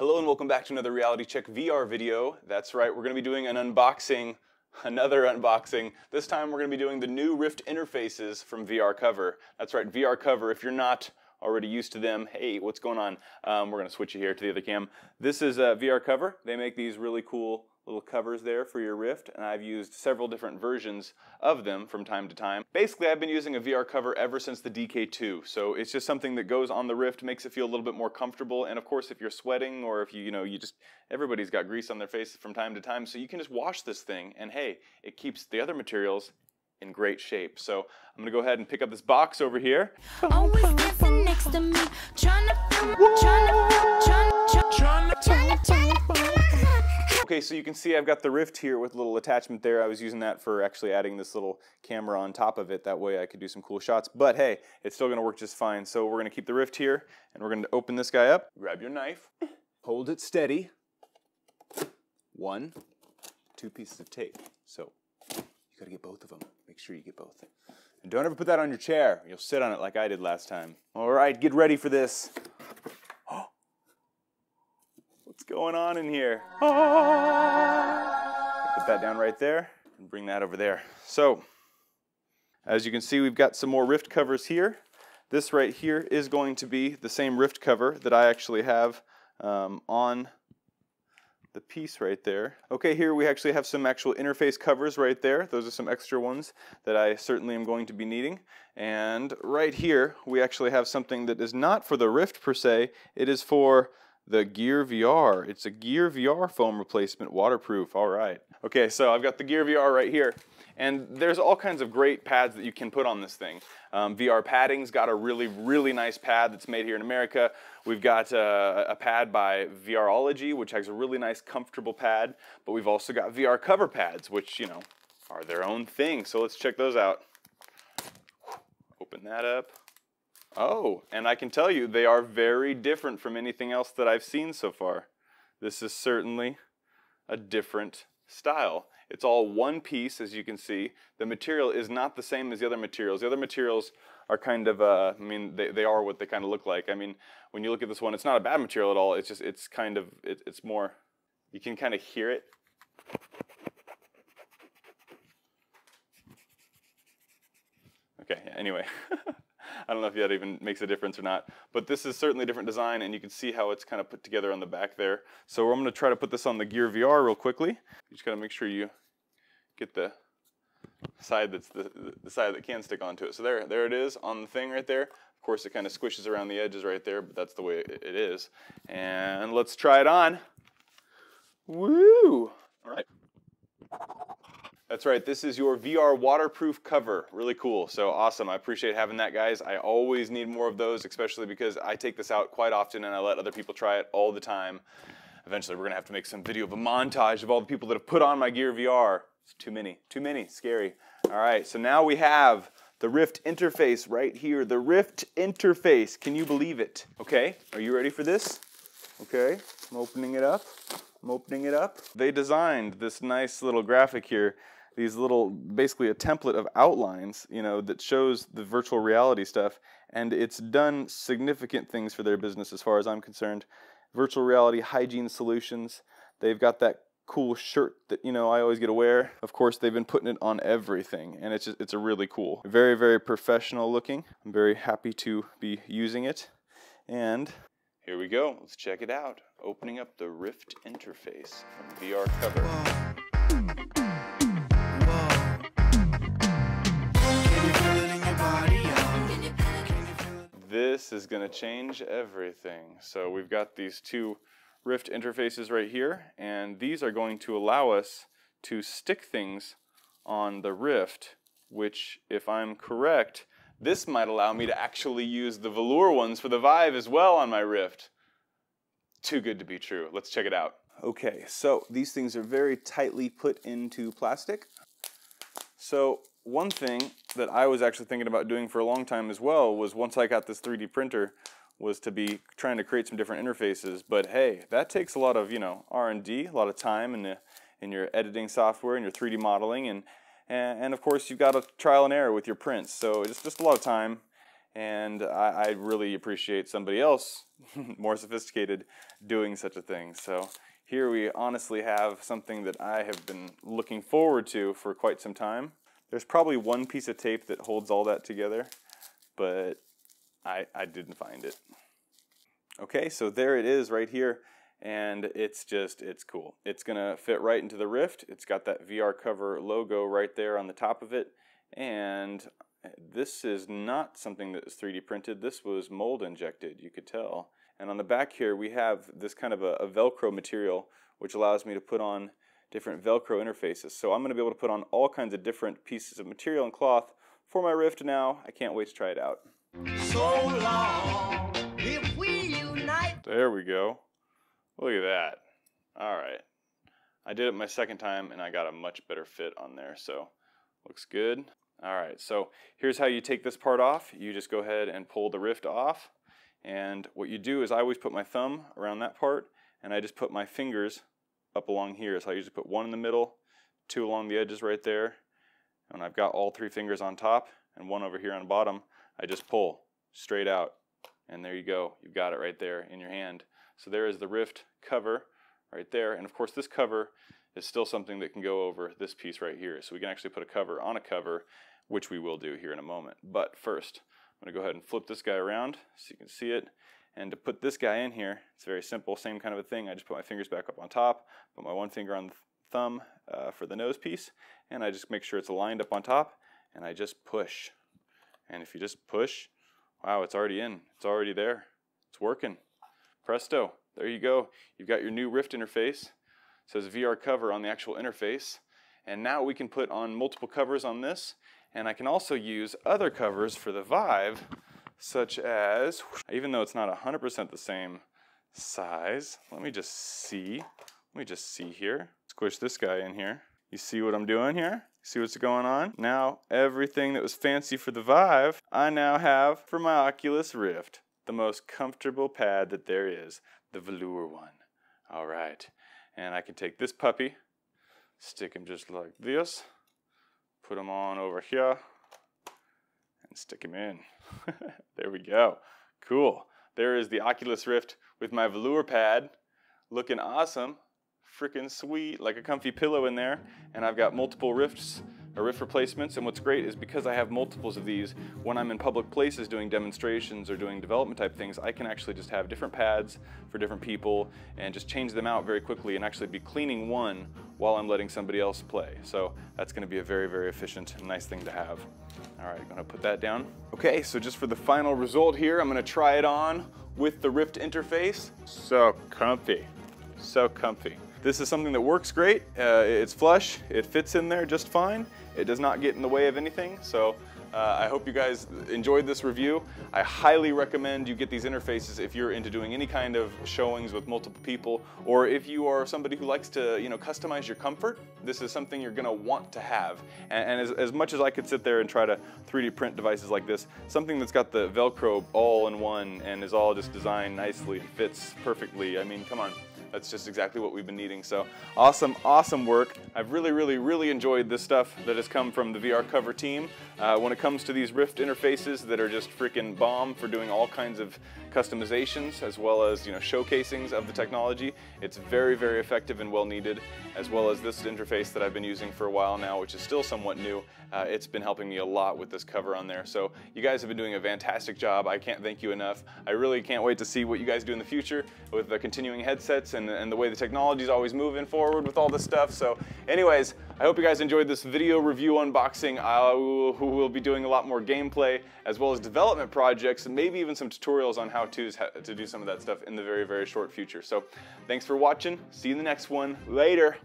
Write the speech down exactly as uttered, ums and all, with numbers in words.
Hello and welcome back to another Reality Check V R video. That's right, we're going to be doing an unboxing, another unboxing. This time we're going to be doing the new Rift interfaces from V R Cover. That's right, V R Cover, if you're not already used to them, hey, what's going on? Um, we're going to switch you here to the other cam. This is uh, V R Cover. They make these really cool little covers there for your Rift, and I've used several different versions of them from time to time. Basically, I've been using a V R cover ever since the D K two, so it's just something that goes on the Rift, makes it feel a little bit more comfortable, and of course, if you're sweating or if you, you know, you just, everybody's got grease on their face from time to time, so you can just wash this thing, and hey, it keeps the other materials in great shape. So I'm gonna go ahead and pick up this box over here. Always dancing next to me, trying to feel, trying to, trying to, Okay, so you can see I've got the Rift here with a little attachment there. I was using that for actually adding this little camera on top of it. That way I could do some cool shots. But hey, it's still gonna work just fine. So we're gonna keep the Rift here and we're gonna open this guy up. Grab your knife, hold it steady. One, two pieces of tape. So you gotta get both of them. Make sure you get both. And don't ever put that on your chair. You'll sit on it like I did last time. All right, get ready for this. What's going on in here? Ah! Put that down right there and bring that over there. So, as you can see, we've got some more Rift covers here. This right here is going to be the same Rift cover that I actually have um, on the piece right there. Okay, here we actually have some actual interface covers right there. Those are some extra ones that I certainly am going to be needing. And right here, we actually have something that is not for the Rift per se. It is for the Gear V R. It's a Gear V R foam replacement, waterproof. All right. Okay, so I've got the Gear V R right here, and there's all kinds of great pads that you can put on this thing. Um, V R Padding's got a really, really nice pad that's made here in America. We've got uh, a pad by VRology, which has a really nice, comfortable pad, but we've also got V R cover pads, which, you know, are their own thing. So let's check those out. Open that up. Oh, and I can tell you they are very different from anything else that I've seen so far. This is certainly a different style. It's all one piece, as you can see. The material is not the same as the other materials. The other materials are kind of, uh, I mean, they, they are what they kind of look like. I mean, when you look at this one, it's not a bad material at all. It's just, it's kind of, it, it's more, you can kind of hear it. Okay, yeah, anyway. I don't know if that even makes a difference or not, but this is certainly a different design, and you can see how it's kind of put together on the back there. So I'm going to try to put this on the Gear V R real quickly. You just got to make sure you get the side that's the, the side that can stick onto it. So there, there it is on the thing right there. Of course, it kind of squishes around the edges right there, but that's the way it is. And let's try it on. Woo! All right. That's right, this is your V R waterproof cover. Really cool, so awesome. I appreciate having that, guys. I always need more of those, especially because I take this out quite often and I let other people try it all the time. Eventually, we're gonna have to make some video of a montage of all the people that have put on my Gear V R. It's too many, too many, scary. All right, so now we have the Rift interface right here. The Rift interface, can you believe it? Okay, are you ready for this? Okay, I'm opening it up, I'm opening it up. They designed this nice little graphic here, these little, basically a template of outlines, you know, that shows the virtual reality stuff, and it's done significant things for their business as far as I'm concerned. Virtual reality hygiene solutions, they've got that cool shirt that, you know, I always get to wear. Of course, they've been putting it on everything, and it's just, it's a really cool, very, very professional looking. I'm very happy to be using it, and here we go, let's check it out. Opening up the Rift interface from V R Cover. Whoa. This is going to change everything. So we've got these two Rift interfaces right here, and these are going to allow us to stick things on the Rift, which, if I'm correct, this might allow me to actually use the velour ones for the Vive as well on my Rift. Too good to be true. Let's check it out. Okay, so these things are very tightly put into plastic. So one thing that I was actually thinking about doing for a long time as well was, once I got this three D printer, was to be trying to create some different interfaces. But hey, that takes a lot of, you know, R and D, a lot of time in, the, in your editing software and your three D modeling. And, and, and of course, you've got to trial and error with your prints. So it's just a lot of time. And I, I really appreciate somebody else more sophisticated doing such a thing. So here we honestly have something that I have been looking forward to for quite some time. There's probably one piece of tape that holds all that together, but I, I didn't find it. Okay, so there it is right here, and it's just, it's cool. It's gonna fit right into the Rift. It's got that V R Cover logo right there on the top of it, and this is not something that is three D printed. This was mold injected, you could tell. And on the back here, we have this kind of a, a Velcro material, which allows me to put on different Velcro interfaces. So I'm gonna be able to put on all kinds of different pieces of material and cloth for my Rift now. I can't wait to try it out. So long, if we unite. There we go. Look at that. All right. I did it my second time and I got a much better fit on there, so looks good. All right, so here's how you take this part off. You just go ahead and pull the Rift off. And what you do is I always put my thumb around that part, and I just put my fingers up along here. So I usually put one in the middle, two along the edges right there. And when I've got all three fingers on top and one over here on the bottom, I just pull straight out. And there you go. You've got it right there in your hand. So there is the Rift cover right there. And of course this cover is still something that can go over this piece right here. So we can actually put a cover on a cover, which we will do here in a moment. But first, I'm gonna go ahead and flip this guy around so you can see it. And to put this guy in here, it's very simple, same kind of a thing. I just put my fingers back up on top, put my one finger on the thumb uh, for the nose piece, and I just make sure it's aligned up on top, and I just push. And if you just push, wow, it's already in, it's already there, it's working. Presto, there you go. You've got your new Rift interface. It says V R Cover on the actual interface. And now we can put on multiple covers on this, and I can also use other covers for the Vive, such as, even though it's not one hundred percent the same size, let me just see, let me just see here. Squish this guy in here. You see what I'm doing here? See what's going on? Now, everything that was fancy for the Vive, I now have for my Oculus Rift. The most comfortable pad that there is, the velour one. All right, and I can take this puppy, stick him just like this, put him on over here, and stick him in. There we go. Cool. There is the Oculus Rift with my velour pad, looking awesome, freaking sweet, like a comfy pillow in there. And I've got multiple Rifts, or Rift replacements, and what's great is because I have multiples of these, when I'm in public places doing demonstrations or doing development type things, I can actually just have different pads for different people and just change them out very quickly and actually be cleaning one while I'm letting somebody else play. So that's gonna be a very, very efficient and nice thing to have. All right, I'm gonna put that down. Okay, so just for the final result here, I'm gonna try it on with the Rift interface. So comfy, so comfy. This is something that works great, uh, it's flush, it fits in there just fine, it does not get in the way of anything, so uh, I hope you guys enjoyed this review. I highly recommend you get these interfaces if you're into doing any kind of showings with multiple people, or if you are somebody who likes to, you know, customize your comfort, this is something you're going to want to have. And, and as, as much as I could sit there and try to three D print devices like this, something that's got the Velcro all in one and is all just designed nicely, fits perfectly, I mean, come on. That's just exactly what we've been needing. So awesome, awesome work. I've really, really, really enjoyed this stuff that has come from the V R Cover team. Uh, when it comes to these Rift interfaces that are just freaking bomb for doing all kinds of customizations as well as, you know, showcasings of the technology, it's very, very effective and well needed, as well as this interface that I've been using for a while now, which is still somewhat new. Uh, it's been helping me a lot with this cover on there. So you guys have been doing a fantastic job. I can't thank you enough. I really can't wait to see what you guys do in the future with the continuing headsets and and the way the technology is always moving forward with all this stuff. So anyways, I hope you guys enjoyed this video review unboxing. I will be doing a lot more gameplay as well as development projects and maybe even some tutorials on how to's to do some of that stuff in the very, very short future. So thanks for watching. See you in the next one. Later.